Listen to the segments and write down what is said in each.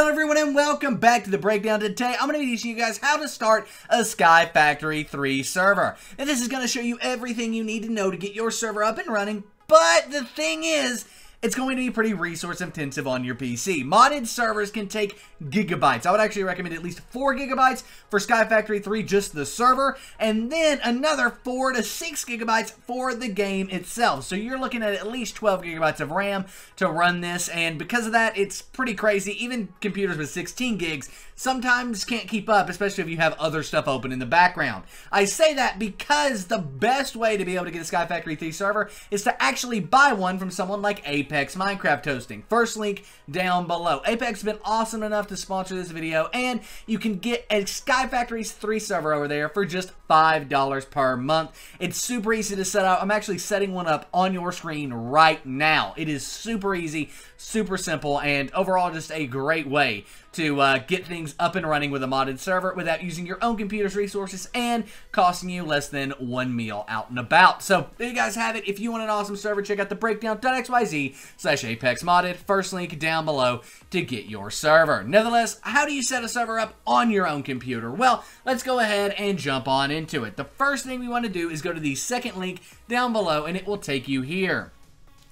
Hello everyone and welcome back to The Breakdown. Today I'm going to be teaching you guys how to start a Sky Factory 3 server. And this is going to show you everything you need to know to get your server up and running, but the thing is, it's going to be pretty resource intensive on your PC. Modded servers can take gigabytes. I would actually recommend at least 4 gigabytes for Sky Factory 3, just the server, and then another 4 to 6 gigabytes for the game itself. So you're looking at least 12 gigabytes of RAM to run this, and because of that, it's pretty crazy. Even computers with 16 gigs sometimes can't keep up, especially if you have other stuff open in the background. I say that because the best way to be able to get a Sky Factory 3 server is to actually buy one from someone like Apex Minecraft Hosting. First link down below. Apex has been awesome enough to sponsor this video, and you can get a Sky Factory 3 server over there for just $5 per month. It's super easy to set up. I'm actually setting one up on your screen right now. It is super easy, super simple, and overall just a great way to get things up and running with a modded server without using your own computer's resources and costing you less than one meal out and about. So there you guys have it. If you want an awesome server, check out TheBreakdown.xyz/ApexModded. First link down below to get your server. Nevertheless, how do you set a server up on your own computer? Well, let's go ahead and jump on into it. The first thing we want to do is go to the second link down below, and it will take you here.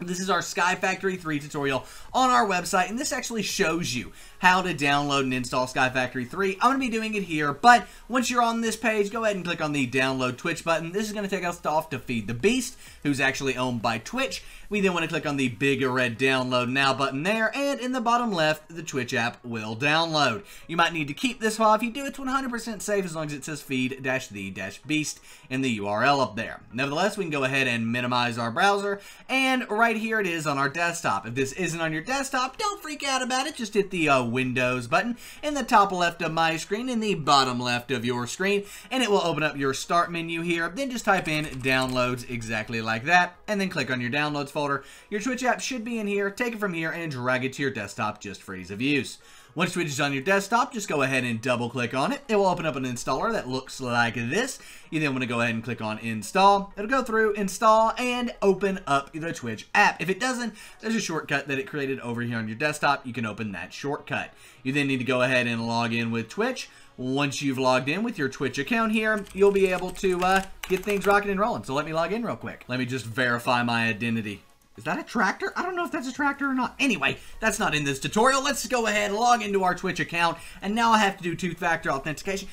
This is our Sky Factory 3 tutorial on our website, and this actually shows you how to download and install Sky Factory 3. I'm going to be doing it here, but once you're on this page, go ahead and click on the download Twitch button. This is going to take us off to Feed the Beast, who's actually owned by Twitch. We then want to click on the big red download now button there, and in the bottom left, the Twitch app will download. You might need to keep this file. If you do, it's 100% safe as long as it says feed-the-beast in the URL up there. Nevertheless, we can go ahead and minimize our browser, and right here it is on our desktop. If this isn't on your desktop, don't freak out about it. Just hit the Windows button in the top left of my screen, in the bottom left of your screen, and it will open up your start menu here. Then just type in downloads exactly like that, and then click on your downloads folder. Your Twitch app should be in here. Take it from here and drag it to your desktop just for ease of use. Once Twitch is on your desktop, just go ahead and double click on it. It will open up an installer that looks like this. You then want to go ahead and click on install. It'll go through, install, and open up the Twitch app. If it doesn't, there's a shortcut that it created over here on your desktop. You can open that shortcut. You then need to go ahead and log in with Twitch. Once you've logged in with your Twitch account here, you'll be able to get things rocking and rolling. So let me log in real quick. Let me just verify my identity. Is that a tractor? I don't know if that's a tractor or not. Anyway, that's not in this tutorial. Let's go ahead and log into our Twitch account. And now I have to do two-factor authentication.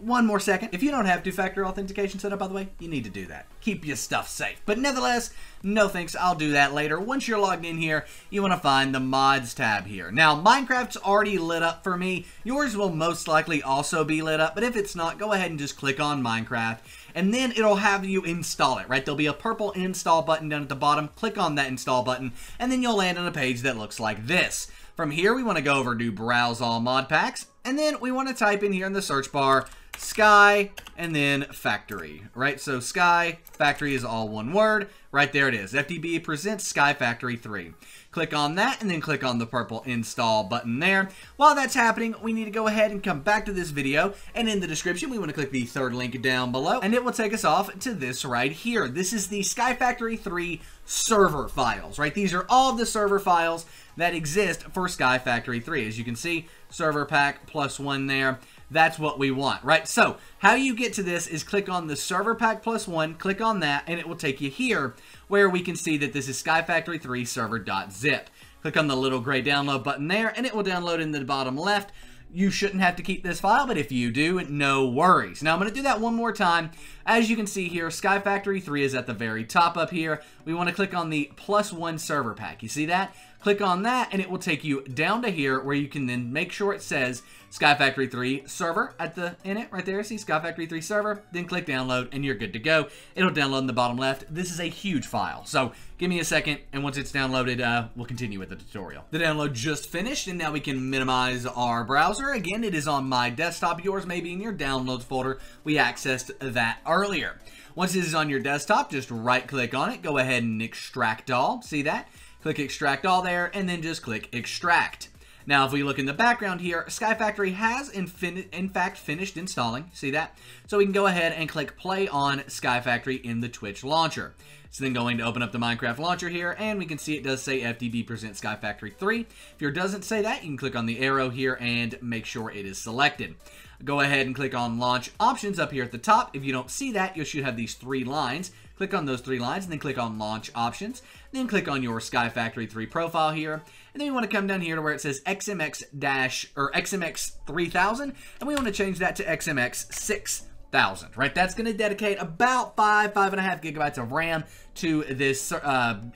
One more second. If you don't have two-factor authentication set up, by the way, you need to do that. Keep your stuff safe. But nevertheless, no thanks. I'll do that later. Once you're logged in here, you want to find the mods tab here. Now, Minecraft's already lit up for me. Yours will most likely also be lit up. But if it's not, go ahead and just click on Minecraft. And then it'll have you install it, right? There'll be a purple install button down at the bottom. Click on that install button, and then you'll land on a page that looks like this. From here, we want to go over to browse all mod packs, and then we want to type in here in the search bar Sky and then Factory, right? So Sky Factory is all one word. Right there it is. FTB Presents Sky Factory 3. Click on that and then click on the purple install button there. While that's happening, we need to go ahead and come back to this video, and in the description, we want to click the third link down below, and it will take us off to this right here. This is the Sky Factory 3 server files, right? These are all the server files that exist for Sky Factory 3. As you can see, server pack +1 there. That's what we want, right? So how you get to this is click on the server pack +1, click on that, and it will take you here where we can see that this is Sky Factory 3 server.zip. Click on the little gray download button there, and it will download in the bottom left. You shouldn't have to keep this file, but if you do, no worries. Now, I'm going to do that one more time. As you can see here, Sky Factory 3 is at the very top up here. We want to click on the +1 server pack. You see that? Click on that, and it will take you down to here where you can then make sure it says Sky Factory 3 server at the in it right there. See Sky Factory 3 server, then click download, and you're good to go. It'll download in the bottom left. This is a huge file, so give me a second, and once it's downloaded, we'll continue with the tutorial. The download just finished, and now we can minimize our browser. Again, it is on my desktop. Yours may be in your downloads folder. We accessed that earlier. Once this is on your desktop, just right-click on it. Go ahead and extract all. See that? Click extract all there, and then just click extract. Now, if we look in the background here, Sky Factory has in fact finished installing. See that? So we can go ahead and click play on Sky Factory in the Twitch launcher. So then going to open up the Minecraft launcher here, and we can see it does say FTB Presents Sky Factory 3. If yours doesn't say that, you can click on the arrow here and make sure it is selected. Go ahead and click on Launch Options up here at the top. If you don't see that, you should have these three lines. Click on those three lines and then click on Launch Options. Then click on your Sky Factory 3 profile here. And then you want to come down here to where it says XMX 3000, and we want to change that to XMX 6000, right? That's going to dedicate about 5.5 gigabytes of RAM to this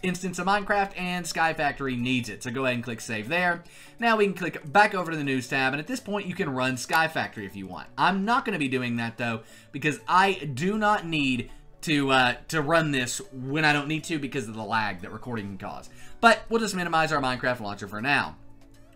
instance of Minecraft, and Sky Factory needs it. So go ahead and click save there. Now we can click back over to the news tab, and at this point you can run Sky Factory if you want. I'm not going to be doing that though, because I do not need to run this when I don't need to because of the lag that recording can cause. But we'll just minimize our Minecraft launcher for now.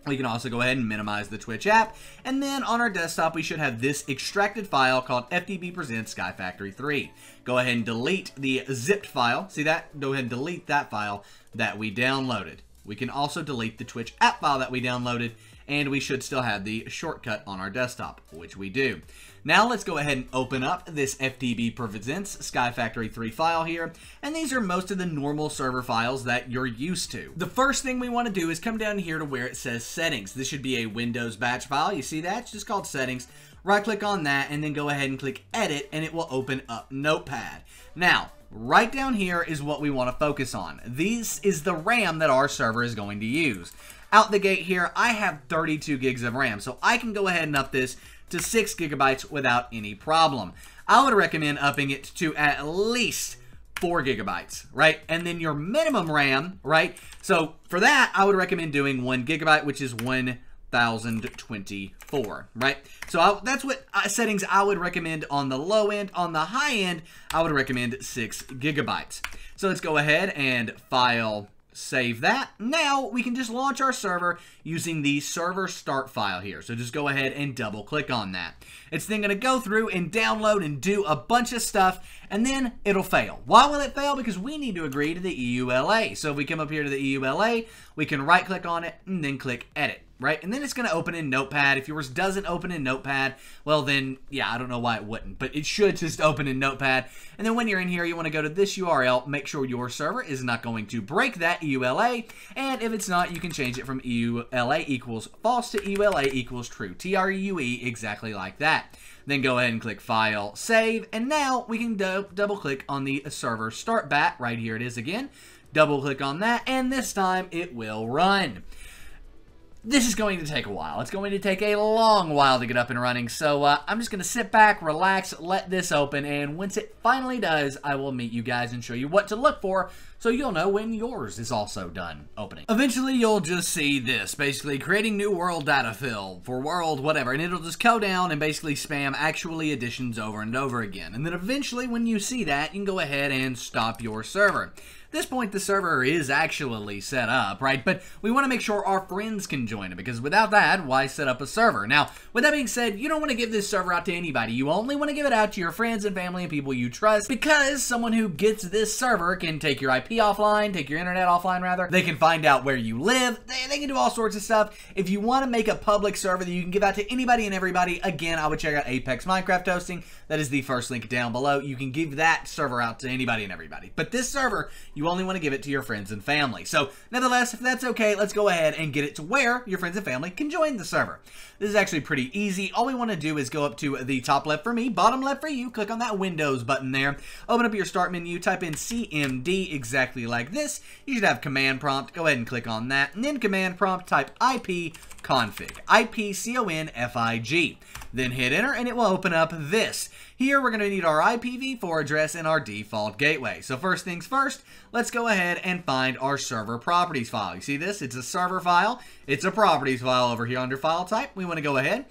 We can also go ahead and minimize the Twitch app. And then on our desktop, we should have this extracted file called FTB Presents Sky Factory 3. Go ahead and delete the zipped file. See that? Go ahead and delete that file that we downloaded. We can also delete the Twitch app file that we downloaded, and we should still have the shortcut on our desktop, which we do. Now let's go ahead and open up this FTB Presents Sky Factory 3 file here, and these are most of the normal server files that you're used to. The first thing we want to do is come down here to where it says Settings. This should be a Windows batch file. You see that? It's just called Settings. Right click on that and then go ahead and click Edit, and it will open up Notepad. Now, right down here is what we want to focus on. This is the RAM that our server is going to use. Out the gate here, I have 32 gigs of RAM, so I can go ahead and up this to 6 gigabytes without any problem. I would recommend upping it to at least 4 gigabytes, right? And then your minimum RAM, right? So for that, I would recommend doing 1 gigabyte, which is 1024, right? So that's what settings I would recommend on the low end. On the high end, I would recommend 6 gigabytes. So let's go ahead and file, save that. Now we can just launch our server using the server start file here. So just go ahead and double click on that. It's then going to go through and download and do a bunch of stuff, and then it'll fail. Why will it fail? Because we need to agree to the EULA. So if we come up here to the EULA, we can right click on it and then click edit, right? And then it's going to open in Notepad. If yours doesn't open in Notepad, well then, yeah, I don't know why it wouldn't, but it should just open in Notepad. And then when you're in here, you want to go to this URL, make sure your server is not going to break that EULA, and if it's not, you can change it from EULA equals false to EULA equals true, TRUE, exactly like that. Then go ahead and click File, Save, and now we can double click on the server start bat, right here it is again, double click on that, and this time it will run. This is going to take a while. It's going to take a long while to get up and running, so I'm just going to sit back, relax, let this open, and once it finally does, I will meet you guys and show you what to look for, so you'll know when yours is also done opening. Eventually, you'll just see this, basically creating new world data fill for world whatever, and it'll just go down and basically spam actually additions over and over again, and then eventually, when you see that, you can go ahead and stop your server. At this point, the server is actually set up, right? But we want to make sure our friends can join it, because without that, why set up a server? Now, with that being said, you don't want to give this server out to anybody. You only want to give it out to your friends and family and people you trust, because someone who gets this server can take your IP offline, take your internet offline, rather. They can find out where you live. They can do all sorts of stuff. If you want to make a public server that you can give out to anybody and everybody, again, I would check out Apex Minecraft hosting. That is the first link down below. You can give that server out to anybody and everybody. But this server, you only want to give it to your friends and family. So, nevertheless, if that's okay, let's go ahead and get it to where your friends and family can join the server. This is actually pretty easy. All we want to do is go up to the top left for me, bottom left for you, click on that Windows button there, open up your start menu, type in CMD exactly like this. You should have command prompt. Go ahead and click on that, and then command prompt, type ipconfig, ipconfig. Then hit enter, and it will open up this. Here, we're going to need our IPv4 address and our default gateway. So first things first, let's go ahead and find our server properties file. You see this? It's a server file. It's a properties file over here under file type. We want to go ahead,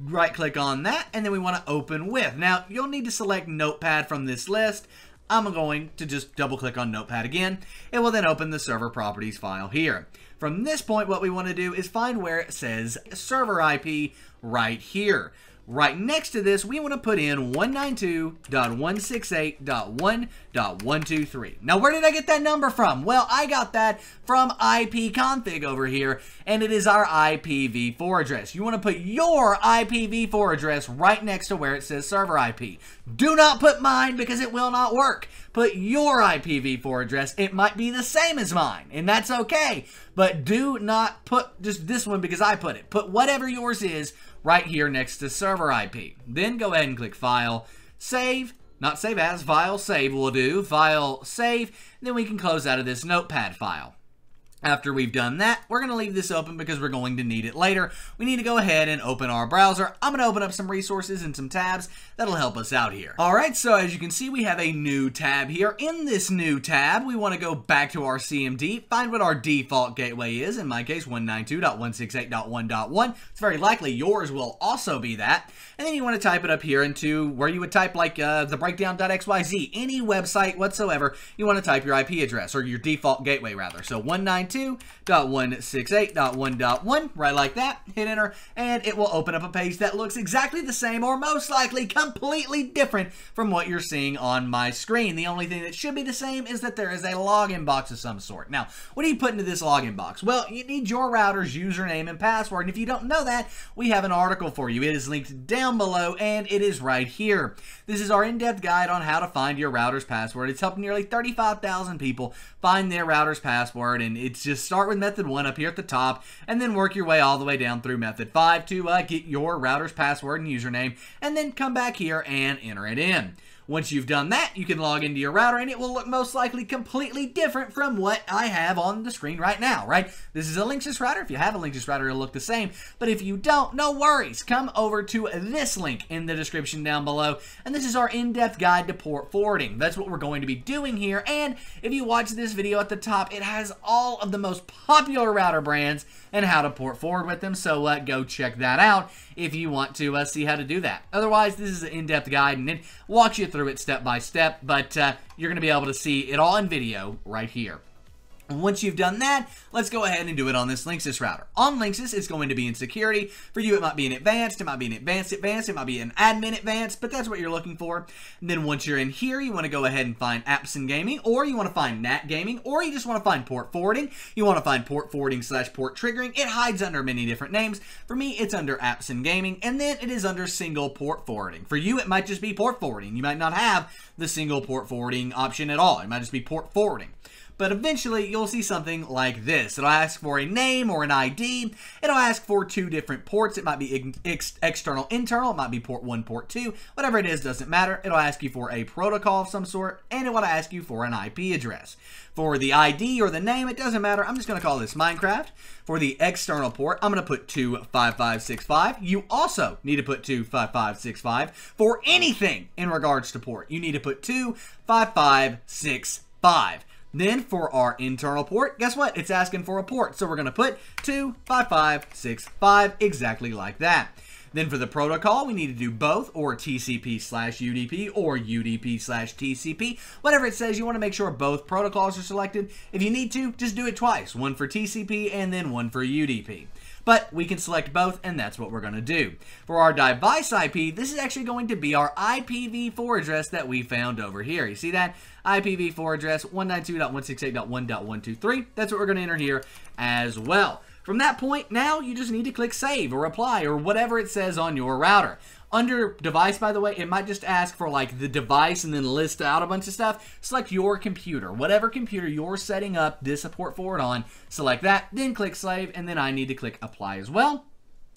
right click on that, and then we want to open with. Now, you'll need to select Notepad from this list. I'm going to just double click on Notepad again. It will then open the server properties file here. From this point, what we want to do is find where it says server IP right here. Right next to this, we want to put in 192.168.1 123. Now, where did I get that number from? Well, I got that from ipconfig over here, and it is our IPv4 address. You want to put your IPv4 address right next to where it says server IP. Do not put mine because it will not work. Put your IPv4 address. It might be the same as mine, and that's okay, but do not put just this one because I put it. Put whatever yours is right here next to server IP. Then go ahead and click File, Save. Not save as, file save will do, file save, and then we can close out of this notepad file. After we've done that, we're going to leave this open because we're going to need it later. We need to go ahead and open our browser. I'm going to open up some resources and some tabs that'll help us out here. Alright, so as you can see, we have a new tab here. In this new tab, we want to go back to our CMD, find what our default gateway is, in my case 192.168.1.1. It's very likely yours will also be that. And then you want to type it up here into where you would type like TheBreakdown.xyz, any website whatsoever. You want to type your IP address, or your default gateway rather. So 192.168.1.1, right like that. Hit enter, and it will open up a page that looks exactly the same, or most likely completely different from what you're seeing on my screen. The only thing that should be the same is that there is a login box of some sort. Now, what do you put into this login box? Well, you need your router's username and password, and if you don't know that, we have an article for you. It is linked down below, and it is right here. This is our in-depth guide on how to find your router's password. It's helped nearly 35,000 people find their router's password, and it's just start with method 1 up here at the top, and then work your way all the way down through method 5 to get your router's password and username, and then come back here and enter it in. Once you've done that, you can log into your router, and it will look most likely completely different from what I have on the screen right now, right? This is a Linksys router. If you have a Linksys router, it'll look the same, but if you don't, no worries. Come over to this link in the description down below, and this is our in-depth guide to port forwarding. That's what we're going to be doing here, and if you watch this video at the top, it has all of the most popular router brands and how to port forward with them, so go check that out if you want to see how to do that. Otherwise, this is an in-depth guide, and it walks you through it step by step, but you're going to be able to see it all in video right here. Once you've done that, let's go ahead and do it on this Linksys router. On Linksys, it's going to be in security. For you, it might be in advanced, it might be in advanced, it might be in admin advanced, but that's what you're looking for. And then once you're in here, you want to go ahead and find apps and gaming, or you want to find NAT gaming, or you just want to find port forwarding. You want to find port forwarding / port triggering. It hides under many different names. For me, it's under apps and gaming, and then it is under single port forwarding. For you, it might just be port forwarding. You might not have the single port forwarding option at all. It might just be port forwarding. But eventually, you'll see something like this. It'll ask for a name or an ID. It'll ask for two different ports. It might be external, internal. It might be port 1, port 2. Whatever it is, doesn't matter. It'll ask you for a protocol of some sort, and it will ask you for an IP address. For the ID or the name, it doesn't matter. I'm just going to call this Minecraft. For the external port, I'm going to put 25565. You also need to put 25565 for anything in regards to port. You need to put 25565. Then for our internal port, guess what? It's asking for a port. So we're going to put 25565, exactly like that. Then for the protocol, we need to do both, or TCP / UDP, or UDP / TCP. Whatever it says, you want to make sure both protocols are selected. If you need to, just do it twice. One for TCP and then one for UDP. But we can select both, and that's what we're going to do. For our device IP, this is actually going to be our IPv4 address that we found over here. You see that? IPv4 address 192.168.1.123. That's what we're going to enter here as well. From that point, now you just need to click Save or Apply or whatever it says on your router. Under device, by the way, it might just ask for like the device and then list out a bunch of stuff. Select your computer, whatever computer you're setting up this port forward on. Select that, then click Save, and then I need to click Apply as well,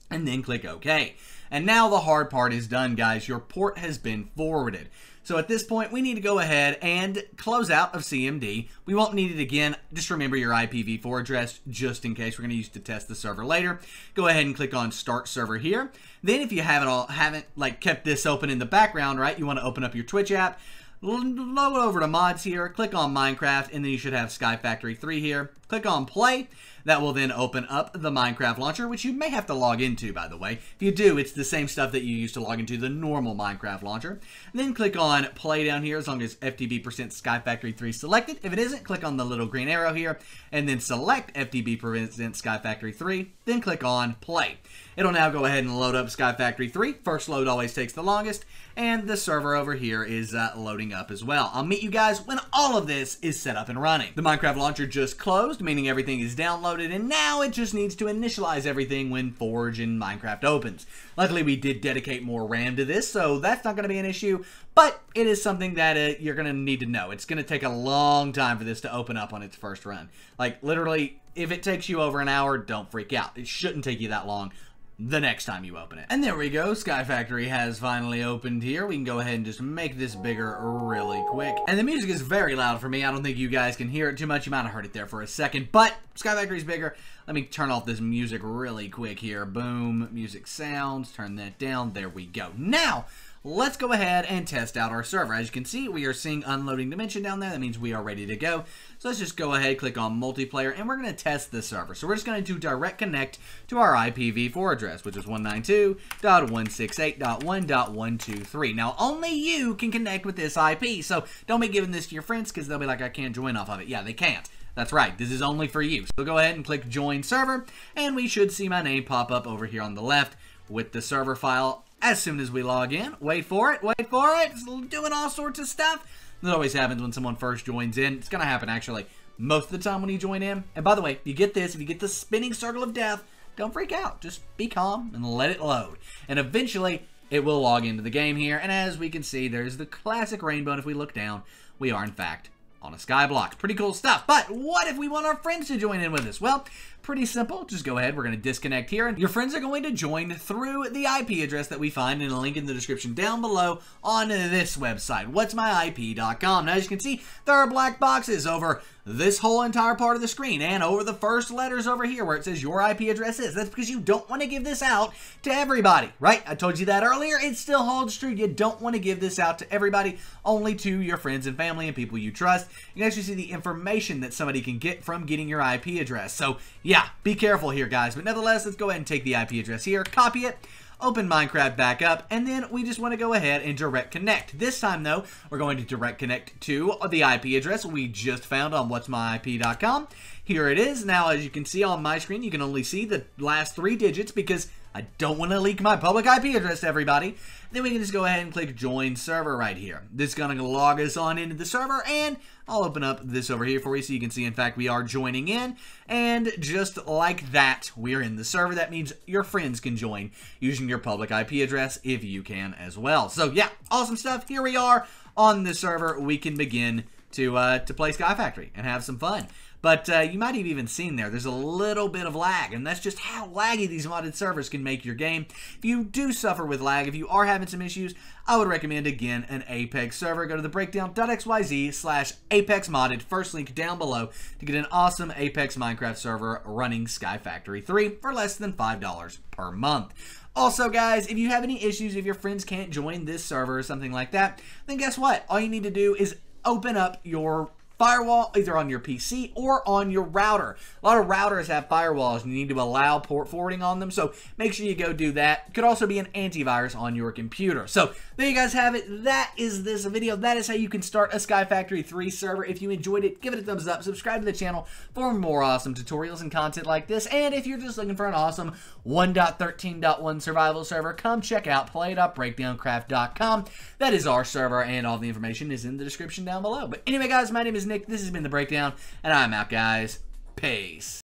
and then click OK. And now the hard part is done, guys. Your port has been forwarded. So at this point, we need to go ahead and close out of CMD. We won't need it again. Just remember your IPv4 address just in case we're going to use to test the server later. Go ahead and click on Start Server here. Then if you haven't kept this open in the background, right, you want to open up your Twitch app. Load over to mods here, click on Minecraft, and then you should have Sky Factory 3 here. Click on play, That will then open up the Minecraft launcher, which you may have to log into, by the way. If you do, it's the same stuff that you use to log into the normal Minecraft launcher. And then click on play down here, as long as FTB Presents Sky Factory 3 selected. If it isn't, click on the little green arrow here, and then select FTB Presents Sky Factory 3, then click on play. It'll now go ahead and load up Sky Factory 3. First load always takes the longest, and the server over here is loading up as well. I'll meet you guys when all of this is set up and running. The Minecraft launcher just closed, meaning everything is downloaded, and now it just needs to initialize everything when Forge and Minecraft opens. Luckily, we did dedicate more RAM to this, so that's not going to be an issue, but it is something that you're going to need to know. It's going to take a long time for this to open up on its first run. Like, literally, if it takes you over an hour, don't freak out. It shouldn't take you that long the next time you open it. And there we go, Sky Factory has finally opened here. We can go ahead and just make this bigger really quick. And the music is very loud for me. I don't think you guys can hear it too much. You might have heard it there for a second, but Sky Factory's bigger. Let me turn off this music really quick here. Boom, music sounds, turn that down. There we go. Now, let's go ahead and test out our server. As you can see, we are seeing unloading dimension down there. That means we are ready to go. So let's just go ahead, click on multiplayer, and we're going to test the server. So we're just going to do direct connect to our IPv4 address, which is 192.168.1.123. Now, only you can connect with this IP, so don't be giving this to your friends because they'll be like, I can't join off of it. Yeah, they can't. That's right, this is only for you. So go ahead and click join server, and we should see my name pop up over here on the left with the server file. As soon as we log in, wait for it, it's doing all sorts of stuff. That always happens when someone first joins in. It's going to happen, actually, most of the time when you join in. And by the way, you get this, if you get the spinning circle of death, don't freak out. Just be calm and let it load. And eventually, it will log into the game here. And as we can see, there's the classic rainbow. And if we look down, we are, in fact, on a sky block. Pretty cool stuff. But what if we want our friends to join in with us? Well, pretty simple. Just go ahead. We're going to disconnect here, and your friends are going to join through the IP address that we find in a link in the description down below on this website, WhatsMyIP.com. Now, as you can see, there are black boxes over this whole entire part of the screen and over the first letters over here where it says your IP address is. That's because you don't want to give this out to everybody, right? I told you that earlier. It still holds true. You don't want to give this out to everybody, only to your friends and family and people you trust. You can actually see the information that somebody can get from getting your IP address. So, yeah, be careful here, guys. But nevertheless, let's go ahead and take the IP address here, copy it, open Minecraft back up, and then we just want to go ahead and direct connect. This time, though, we're going to direct connect to the IP address we just found on WhatsMyIP.com. Here it is. Now, as you can see on my screen, you can only see the last three digits because I don't want to leak my public IP address to everybody. Then we can just go ahead and click join server right here. This is going to log us on into the server, and I'll open up this over here for you so you can see, in fact, we are joining in. And just like that, we're in the server. That means your friends can join using your public IP address if you can as well. So yeah, awesome stuff. Here we are on the server. We can begin to play Sky Factory and have some fun. But you might have even seen there's a little bit of lag, and that's just how laggy these modded servers can make your game. If you do suffer with lag, if you are having some issues, I would recommend, again, an Apex server. Go to TheBreakdown.xyz/ApexModded, first link down below, to get an awesome Apex Minecraft server running Sky Factory 3 for less than $5 per month. Also, guys, if you have any issues, if your friends can't join this server or something like that, then guess what? All you need to do is open up your firewall either on your PC or on your router. A lot of routers have firewalls and you need to allow port forwarding on them, so make sure you go do that. It could also be an antivirus on your computer. So there you guys have it. That is this video. That is how you can start a Sky Factory 3 server. If you enjoyed it, give it a thumbs up. Subscribe to the channel for more awesome tutorials and content like this. And if you're just looking for an awesome 1.13.1 survival server, come check out play.breakdowncraft.com. That is our server, and all the information is in the description down below. But anyway, guys, my name is Nick, this has been The Breakdown, and I'm out, guys. Peace.